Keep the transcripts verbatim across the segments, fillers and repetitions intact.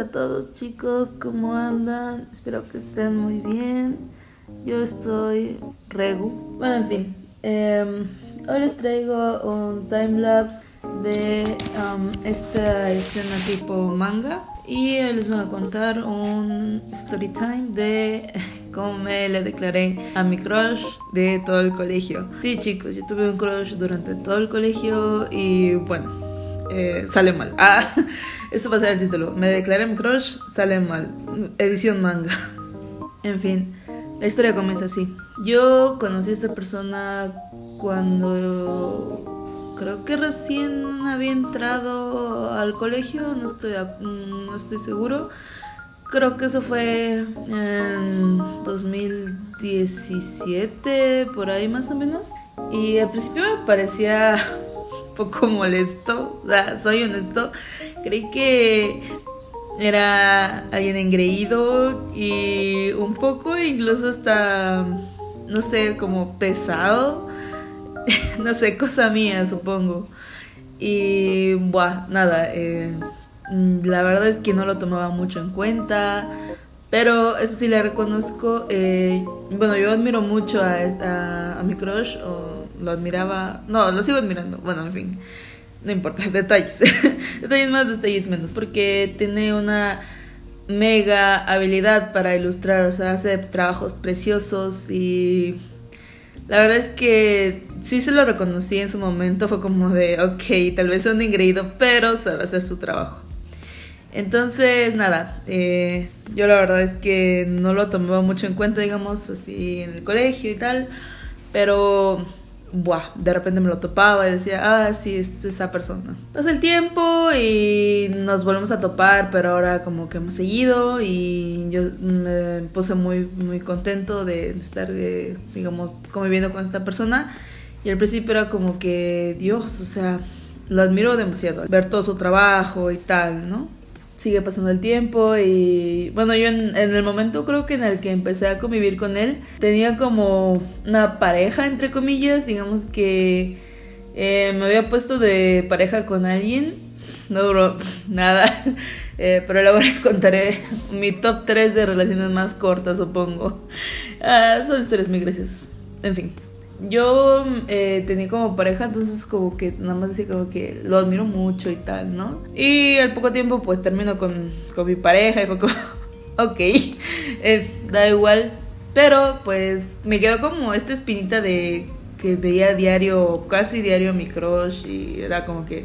a todos, chicos, ¿cómo andan? Espero que estén muy bien. Yo estoy regu. Bueno, en fin, eh, hoy les traigo un timelapse de um, esta escena tipo manga. Y hoy les voy a contar un story time de cómo me le declaré a mi crush de todo el colegio. Sí, chicos, yo tuve un crush durante todo el colegio y bueno, Eh, sale mal. Ah, esto va a ser el título. Me declaré mi crush, sale mal. Edición manga. En fin, la historia comienza así. Yo conocí a esta persona cuando creo que recién había entrado al colegio. No estoy, no estoy seguro. Creo que eso fue en dos mil diecisiete, por ahí más o menos. Y al principio me parecía poco molesto, o sea, soy honesto, creí que era alguien engreído y un poco incluso hasta, no sé, como pesado, no sé, cosa mía supongo. Y, buah, nada, eh, la verdad es que no lo tomaba mucho en cuenta, pero eso sí le reconozco, eh, bueno, yo admiro mucho a, a, a mi crush, o lo admiraba, no, lo sigo admirando, bueno, en fin, no importa, detalles, detalles más, detalles menos, porque tiene una mega habilidad para ilustrar, o sea, hace trabajos preciosos y la verdad es que sí se lo reconocí en su momento, fue como de, ok, tal vez es un ingreído, pero sabe hacer su trabajo. Entonces, nada, eh, yo la verdad es que no lo tomaba mucho en cuenta, digamos, así en el colegio y tal, pero buah, de repente me lo topaba y decía, ah, sí, es esa persona. Pasa el tiempo y nos volvemos a topar, pero ahora como que hemos seguido y yo me puse muy, muy contento de estar, eh, digamos, conviviendo con esta persona. Y al principio era como que, Dios, o sea, lo admiro demasiado, ver todo su trabajo y tal, ¿no? Sigue pasando el tiempo y bueno, yo en, en el momento creo que en el que empecé a convivir con él tenía como una pareja, entre comillas, digamos que eh, me había puesto de pareja con alguien, no duró nada, eh, pero luego les contaré mi top tres de relaciones más cortas, supongo. Ah, son historias muy graciosas. En fin, yo eh, tenía como pareja, entonces como que nada más decía como que lo admiro mucho y tal, ¿no? Y al poco tiempo pues termino con, con mi pareja y fue como, ok, eh, da igual. Pero pues me quedó como esta espinita de que veía diario, casi diario a mi crush y era como que,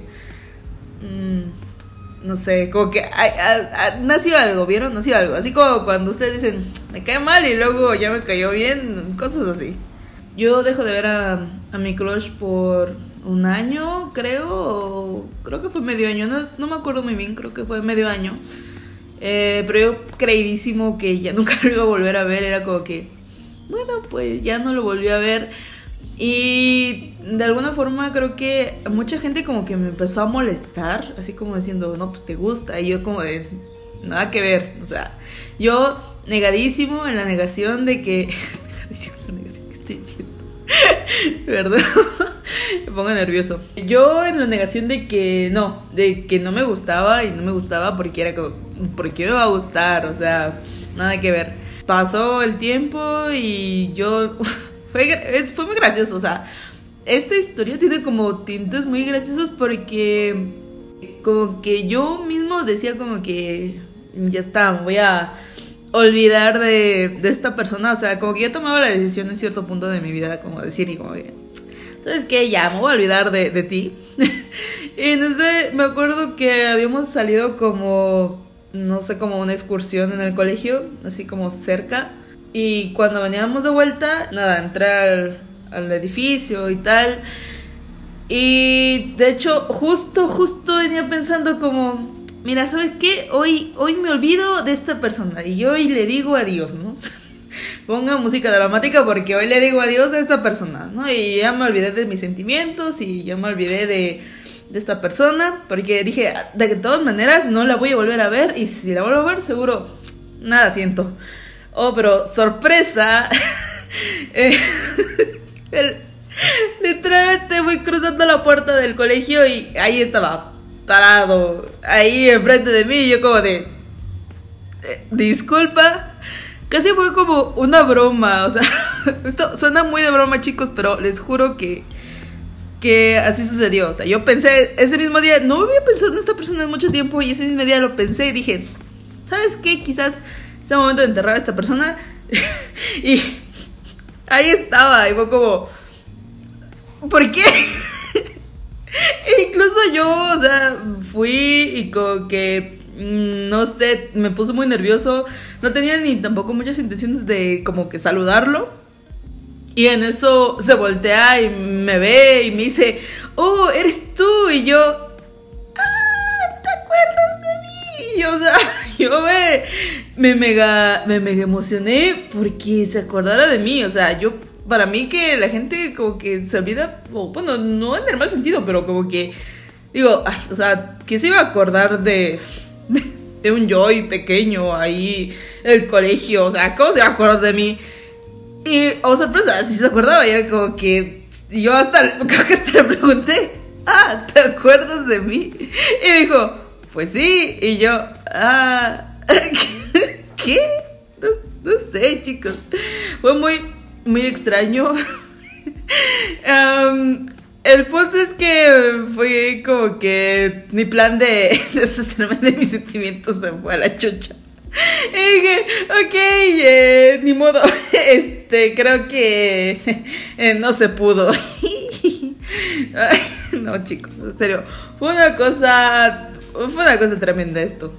mmm, no sé, como que ay, ay, ay, nació algo, ¿vieron? Nació algo, así como cuando ustedes dicen, me cae mal y luego ya me cayó bien, cosas así. Yo dejo de ver a, a mi crush por un año, creo, o creo que fue medio año, no, no me acuerdo muy bien, creo que fue medio año. Eh, pero yo creidísimo que ya nunca lo iba a volver a ver, era como que, bueno, pues ya no lo volví a ver. Y de alguna forma creo que mucha gente como que me empezó a molestar, así como diciendo, no, pues te gusta, y yo como de, nada que ver, o sea, yo negadísimo en la negación de que... Perdón, me pongo nervioso. Yo en la negación de que no, de que no me gustaba y no me gustaba porque era como, ¿por qué me va a gustar? O sea, nada que ver. Pasó el tiempo y yo... Fue, fue muy gracioso, o sea, esta historia tiene como tintes muy graciosos porque como que yo mismo decía como que ya está, voy a olvidar de, de esta persona, o sea, como que yo tomaba la decisión en cierto punto de mi vida, como decir, y como que, ¿sabes qué? Ya, me voy a olvidar de, de ti. Y no sé, me acuerdo que habíamos salido como, no sé, como una excursión en el colegio, así como cerca, y cuando veníamos de vuelta, nada, entré al, al edificio y tal, y de hecho, justo, justo venía pensando como, mira, ¿sabes qué? Hoy, hoy me olvido de esta persona y hoy le digo adiós, ¿no? Ponga música dramática porque hoy le digo adiós a esta persona, ¿no? Y ya me olvidé de mis sentimientos y ya me olvidé de, de esta persona porque dije, de todas maneras no la voy a volver a ver y si la vuelvo a ver seguro nada siento. Oh, pero sorpresa, eh, el, literalmente voy cruzando la puerta del colegio y ahí estaba parado, ahí enfrente de mí, yo como de, eh, disculpa, casi fue como una broma, o sea, esto suena muy de broma, chicos, pero les juro que que así sucedió. O sea, yo pensé ese mismo día, no había pensado en esta persona en mucho tiempo, y ese mismo día lo pensé y dije, ¿sabes qué? Quizás sea momento de enterrar a esta persona. Y ahí estaba, y fue como, ¿por qué? E incluso yo, o sea, fui y como que, no sé, me puso muy nervioso. No tenía ni tampoco muchas intenciones de como que saludarlo. Y en eso se voltea y me ve y me dice, oh, eres tú. Y yo, ah, ¿te acuerdas de mí? Y, o sea, yo me, me, mega, me mega emocioné porque se acordara de mí. O sea, yo... Para mí que la gente como que se olvida, o bueno, no en el mal sentido, pero como que, digo, ay, o sea, ¿quién se iba a acordar de, de, de un Joy pequeño ahí en el colegio? O sea, ¿cómo se iba a acordar de mí? Y, oh, sorpresa, si se acordaba, y era como que, y yo hasta, creo que hasta le pregunté, ah, ¿te acuerdas de mí? Y me dijo, pues sí, y yo, ah, ¿qué? ¿Qué? No, no sé, chicos, fue muy... muy extraño. um, El punto es que fue como que mi plan de deshacerme de mis sentimientos se fue a la chucha. Y dije, ok, eh, ni modo. Este, creo que eh, no se pudo. Ay, no, chicos, en serio, Fue una cosa Fue una cosa tremenda esto.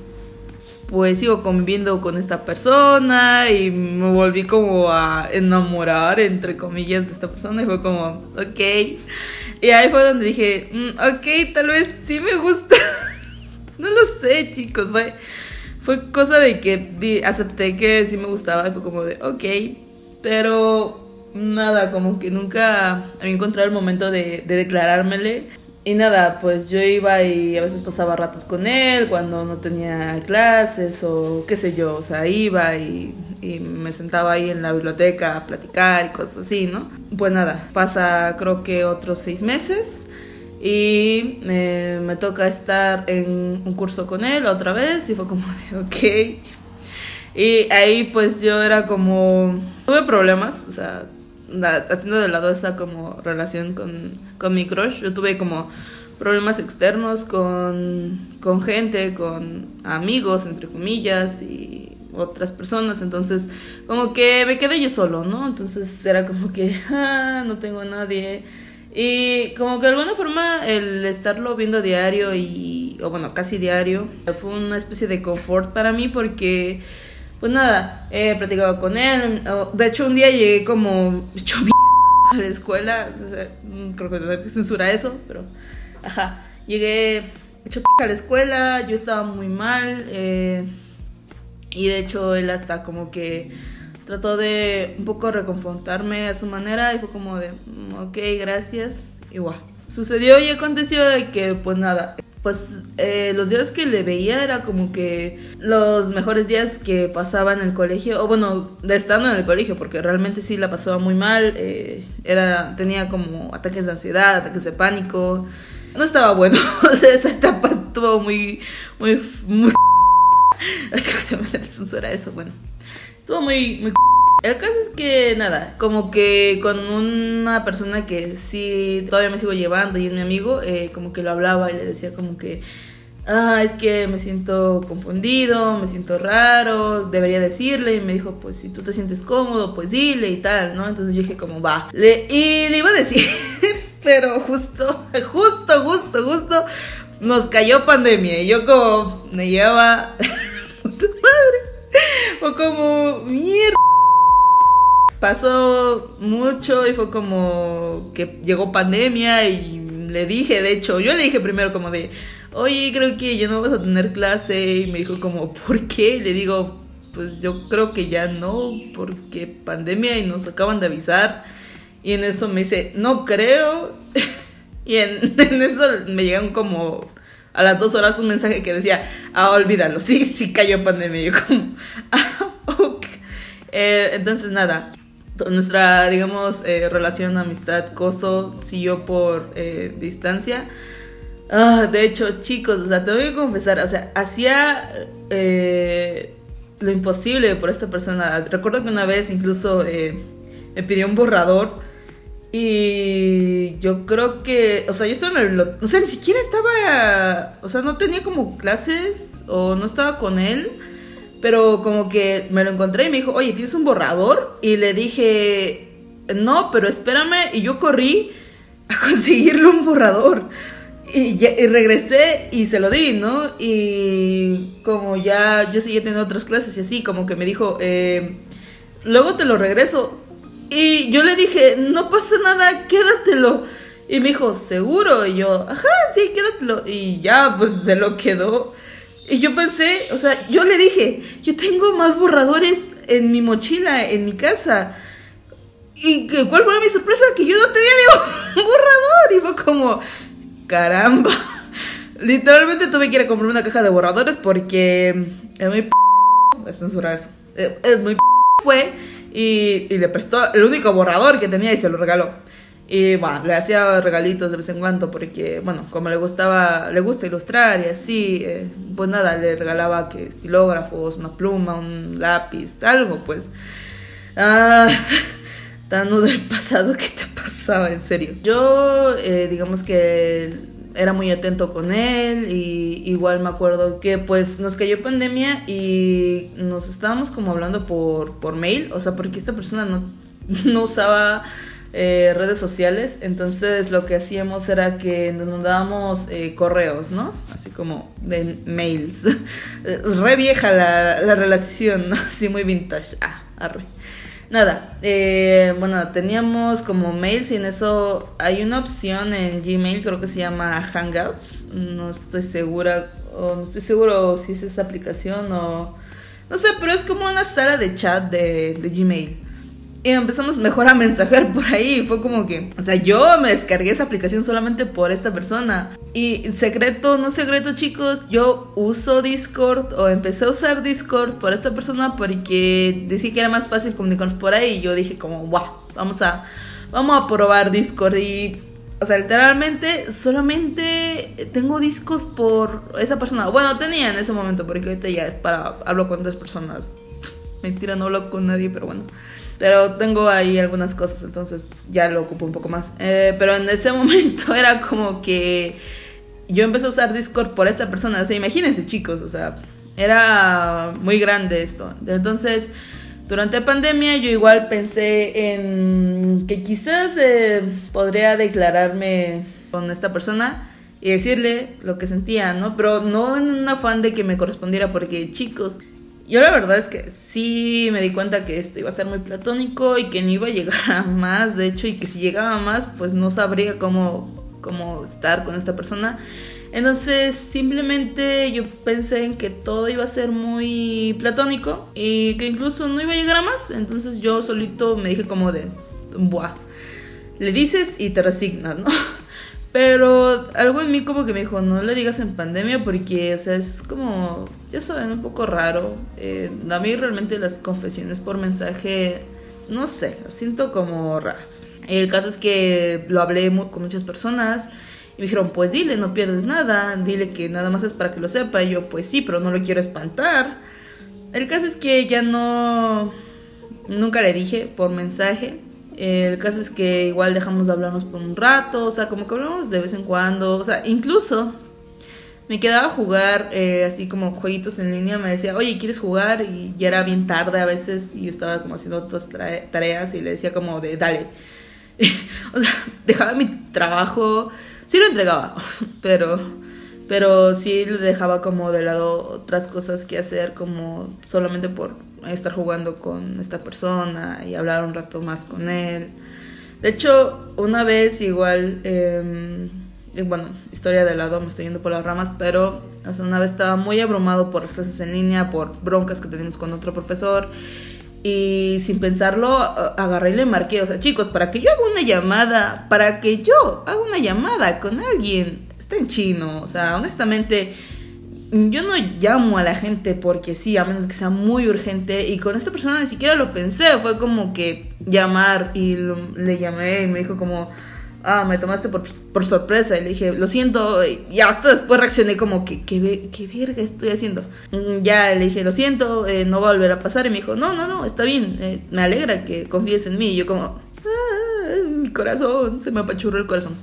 Pues sigo conviviendo con esta persona y me volví como a enamorar, entre comillas, de esta persona, y fue como, ok. Y ahí fue donde dije, mm, ok, tal vez sí me gusta. No lo sé, chicos, fue, fue cosa de que di, acepté que sí me gustaba, y fue como de, ok. Pero nada, como que nunca había encontrado el momento de, de declarármele. Y nada, pues yo iba y a veces pasaba ratos con él cuando no tenía clases o qué sé yo. O sea, iba y, y me sentaba ahí en la biblioteca a platicar y cosas así, ¿no? Pues nada, pasa creo que otros seis meses y me, me toca estar en un curso con él otra vez, y fue como de, ok. Y ahí pues yo era como... tuve problemas, o sea... haciendo de lado esa como relación con, con mi crush, yo tuve como problemas externos con, con gente, con amigos, entre comillas, y otras personas. Entonces como que me quedé yo solo, ¿no? Entonces era como que, ah, no tengo a nadie. Y como que de alguna forma el estarlo viendo diario, y o bueno, casi diario, fue una especie de confort para mí porque... pues nada, he platicado con él. De hecho, un día llegué como hecho mierda a la escuela. O sea, creo que tendré que censurar eso, pero... ajá, llegué hecho mierda a la escuela, yo estaba muy mal. Eh, y de hecho, él hasta como que trató de un poco reconfortarme a su manera. Y fue como de, ok, gracias. Y guau. Sucedió y aconteció de que, pues nada... pues eh, los días que le veía era como que los mejores días que pasaba en el colegio, o bueno, estando en el colegio, porque realmente sí la pasaba muy mal. Eh, era, tenía como ataques de ansiedad, ataques de pánico, no estaba bueno. O sea, esa etapa estuvo muy, muy, muy... creo que también la censura eso, bueno, estuvo muy, muy... El caso es que nada, como que con una persona que sí todavía me sigo llevando y es mi amigo, eh, como que lo hablaba y le decía como que, ah, es que me siento confundido, me siento raro, debería decirle. Y me dijo, pues si tú te sientes cómodo, pues dile y tal, ¿no? Entonces yo dije como, va, le, y le iba a decir, pero justo, justo, justo, justo nos cayó pandemia. Y yo como, me lleva puta madre, o como, mierda. Pasó mucho y fue como que llegó pandemia y le dije, de hecho, yo le dije primero como de, oye, creo que ya no vas a tener clase. Y me dijo como, ¿por qué? Y le digo, pues yo creo que ya no, porque pandemia y nos acaban de avisar. Y en eso me dice, no creo. Y en, en eso me llegan como a las dos horas un mensaje que decía, ah, olvídalo, sí, sí cayó pandemia. Y yo como, ah, ok. Eh, entonces nada, nuestra, digamos, eh, relación, amistad, coso, siguió por eh, distancia. Ah, de hecho, chicos, o sea, tengo que confesar, o sea, hacía eh, lo imposible por esta persona. Recuerdo que una vez incluso eh, me pidió un borrador y yo creo que, o sea, yo estaba en el, o sea, ni siquiera estaba, o sea, no tenía como clases o no estaba con él, pero como que me lo encontré y me dijo, oye, ¿tienes un borrador? Y le dije, no, pero espérame, y yo corrí a conseguirle un borrador. Y, ya, y regresé y se lo di, ¿no? Y como ya yo seguía teniendo otras clases y así, como que me dijo, eh, luego te lo regreso. Y yo le dije, no pasa nada, quédatelo. Y me dijo, ¿seguro? Y yo, ajá, sí, quédatelo. Y ya, pues se lo quedó. Y yo pensé, o sea, yo le dije, yo tengo más borradores en mi mochila, en mi casa. ¿Y cuál fue mi sorpresa? Que yo no tenía ni un borrador. Y fue como, caramba. Literalmente tuve que ir a comprar una caja de borradores porque es muy p... es censurar eso. Es muy p... fue y, y le prestó el único borrador que tenía y se lo regaló. Y bueno, le hacía regalitos de vez en cuando porque, bueno, como le gustaba, le gusta ilustrar y así, eh, pues nada, le regalaba que estilógrafos, una pluma, un lápiz, algo pues. Ah, tan nudo del pasado que te pasaba, en serio. Yo, eh, digamos que era muy atento con él y igual me acuerdo que pues nos cayó pandemia y nos estábamos como hablando por, por mail, o sea, porque esta persona no, no usaba... Eh, redes sociales, entonces lo que hacíamos era que nos mandábamos eh, correos, ¿no? Así como de mails. Re vieja la, la relación, ¿no? Así muy vintage. Ah, arre. Nada, eh, bueno, teníamos como mails y en eso hay una opción en Gmail, creo que se llama Hangouts. No estoy segura, o no estoy seguro si es esa aplicación o... No sé, pero es como una sala de chat de, de Gmail. Y empezamos mejor a mensajar por ahí. Fue como que, o sea, yo me descargué esa aplicación solamente por esta persona. Y secreto, no secreto, chicos, yo uso Discord o empecé a usar Discord por esta persona porque decía que era más fácil comunicarnos por ahí. Y yo dije como, guau, vamos a, vamos a probar Discord. Y, o sea, literalmente solamente tengo Discord por esa persona. Bueno, tenía en ese momento porque ahorita ya es para, hablo con otras personas. Mentira, no hablo con nadie, pero bueno. Pero tengo ahí algunas cosas, entonces ya lo ocupo un poco más. Eh, pero en ese momento era como que yo empecé a usar Discord por esta persona. O sea, imagínense, chicos, o sea, era muy grande esto. Entonces, durante la pandemia yo igual pensé en que quizás eh, podría declararme con esta persona y decirle lo que sentía, ¿no? Pero no en un afán de que me correspondiera, porque, chicos... Yo la verdad es que sí me di cuenta que esto iba a ser muy platónico y que no iba a llegar a más, de hecho, y que si llegaba a más, pues no sabría cómo, cómo estar con esta persona. Entonces, simplemente yo pensé en que todo iba a ser muy platónico y que incluso no iba a llegar a más. Entonces yo solito me dije como de, buah, le dices y te resignas, ¿no? Pero algo en mí como que me dijo, no le digas en pandemia porque, o sea, es como, ya saben, un poco raro. Eh, a mí realmente las confesiones por mensaje, no sé, las siento como raras. El caso es que lo hablé muy, con muchas personas y me dijeron, pues dile, no pierdes nada, dile que nada más es para que lo sepa. Y yo, pues sí, pero no lo quiero espantar. El caso es que ya no, nunca le dije por mensaje. El caso es que igual dejamos de hablarnos por un rato, o sea, como que hablamos de vez en cuando, o sea, incluso me quedaba a jugar eh, así como jueguitos en línea, me decía, oye, ¿quieres jugar? Y ya era bien tarde a veces y yo estaba como haciendo otras tareas y le decía como de, dale. O sea, dejaba mi trabajo, sí lo entregaba, pero, pero sí le dejaba como de lado otras cosas que hacer como solamente por... estar jugando con esta persona y hablar un rato más con él. De hecho, una vez igual, eh, bueno, historia de lado, me estoy yendo por las ramas, pero o sea, una vez estaba muy abrumado por clases en línea, por broncas que teníamos con otro profesor, y sin pensarlo, agarré y le marqué. O sea, chicos, para que yo haga una llamada, para que yo haga una llamada con alguien, está en chino, o sea, honestamente... Yo no llamo a la gente porque sí, a menos que sea muy urgente. Y con esta persona ni siquiera lo pensé. Fue como que llamar y lo, le llamé y me dijo como... ah, me tomaste por, por sorpresa. Y le dije, lo siento. Y hasta después reaccioné como, ¿qué, qué, qué verga estoy haciendo? Ya le dije, lo siento, eh, no va a volver a pasar. Y me dijo, no, no, no, está bien, eh, me alegra que confíes en mí. Y yo como, ah, mi corazón, se me apachurró el corazón.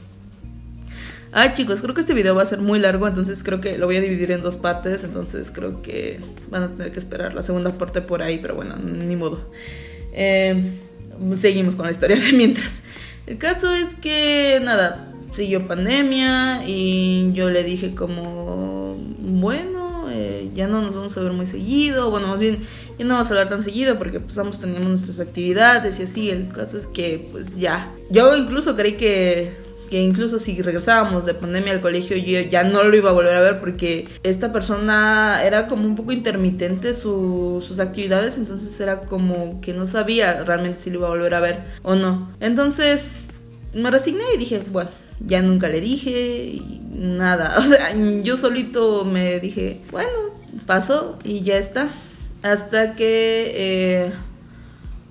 Ah, chicos, creo que este video va a ser muy largo, entonces creo que lo voy a dividir en dos partes. Entonces creo que van a tener que esperar la segunda parte por ahí, pero bueno, ni modo. Eh, seguimos con la historia de mientras. El caso es que, nada, siguió pandemia y yo le dije como, bueno, eh, ya no nos vamos a ver muy seguido. Bueno, más bien, ya no vamos a hablar tan seguido porque pues ambos teníamos nuestras actividades y así. El caso es que, pues ya. Yo incluso creí que... que incluso si regresábamos de pandemia al colegio yo ya no lo iba a volver a ver, porque esta persona era como un poco intermitente su, sus actividades, entonces era como que no sabía realmente si lo iba a volver a ver o no. Entonces me resigné y dije, bueno, ya nunca le dije y nada, o sea, yo solito me dije, bueno, pasó y ya está. Hasta que... Eh,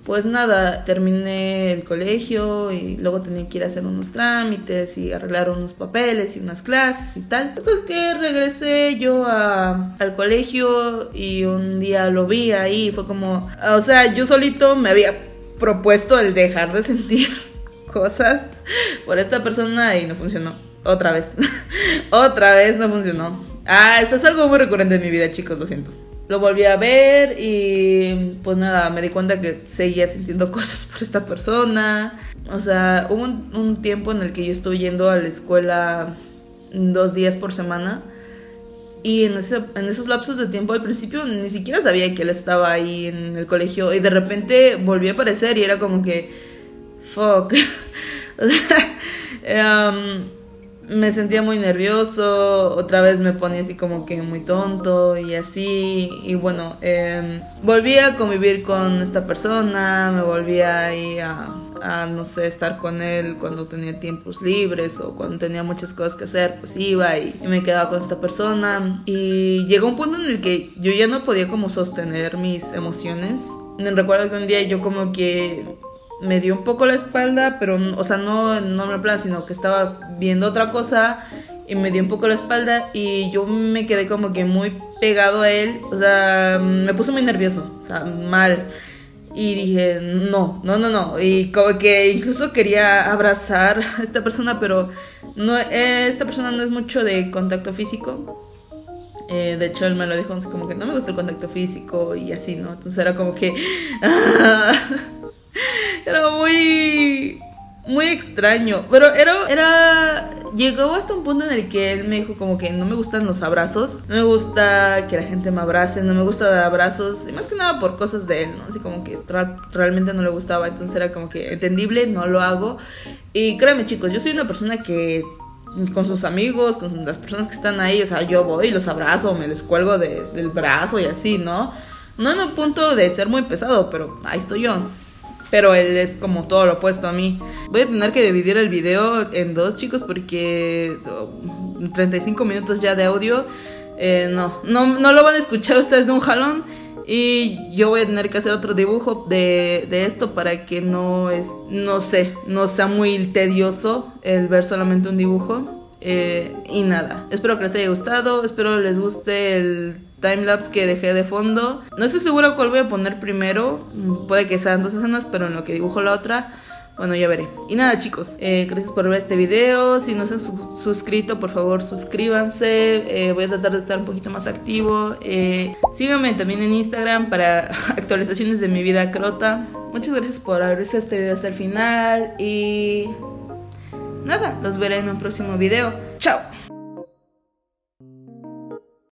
pues nada, terminé el colegio y luego tenía que ir a hacer unos trámites y arreglar unos papeles y unas clases y tal. Entonces que regresé yo a, al colegio y un día lo vi ahí y fue como... O sea, yo solito me había propuesto el dejar de sentir cosas por esta persona y no funcionó. Otra vez. Otra vez no funcionó. Ah, eso es algo muy recurrente en mi vida, chicos, lo siento. Lo volví a ver y pues nada, me di cuenta que seguía sintiendo cosas por esta persona. O sea, hubo un, un tiempo en el que yo estuve yendo a la escuela dos días por semana. Y en, ese, en esos lapsos de tiempo al principio ni siquiera sabía que él estaba ahí en el colegio. Y de repente volví a aparecer y era como que... Fuck. O sea... Um, me sentía muy nervioso, otra vez me ponía así como que muy tonto y así. Y bueno, eh, volví a convivir con esta persona, me volví ahí a, a, no sé, estar con él cuando tenía tiempos libres o cuando tenía muchas cosas que hacer, pues iba y, y me quedaba con esta persona. Y llegó un punto en el que yo ya no podía como sostener mis emociones. Recuerdo que un día yo como que... me dio un poco la espalda, pero, o sea, no, no me plan, sino que estaba viendo otra cosa y me dio un poco la espalda y yo me quedé como que muy pegado a él, o sea, me puso muy nervioso, o sea, mal. Y dije, no, no, no, no, y como que incluso quería abrazar a esta persona, pero no, eh, esta persona no es mucho de contacto físico. Eh, de hecho él me lo dijo, como que no me gusta el contacto físico y así, ¿no? Entonces era como que... Era muy, muy extraño. Pero era, era... llegó hasta un punto en el que él me dijo como que no me gustan los abrazos, no me gusta que la gente me abrace, no me gusta dar abrazos, y más que nada por cosas de él, ¿no? Así como que realmente no le gustaba. Entonces era como que entendible, no lo hago. Y créanme, chicos, yo soy una persona que con sus amigos, con las personas que están ahí, o sea, yo voy y los abrazo, me les cuelgo de, del brazo y así, ¿no? No en el punto de ser muy pesado, pero ahí estoy yo. Pero él es como todo lo opuesto a mí. Voy a tener que dividir el video en dos, chicos, porque treinta y cinco minutos ya de audio. Eh, no, no, no lo van a escuchar ustedes de un jalón. Y yo voy a tener que hacer otro dibujo de, de esto para que no, es, no sé, no sea muy tedioso el ver solamente un dibujo. Eh, y nada, espero que les haya gustado, espero les guste el... timelapse que dejé de fondo. No estoy segura cuál voy a poner primero. Puede que sean dos escenas, pero en lo que dibujo la otra, bueno, ya veré. Y nada, chicos, eh, gracias por ver este video. Si no se han su suscrito, por favor suscríbanse. eh, Voy a tratar de estar un poquito más activo. eh, Síganme también en Instagram para actualizaciones de mi vida crota. Muchas gracias por haber visto este video hasta el final. Y nada, los veré en un próximo video. Chao.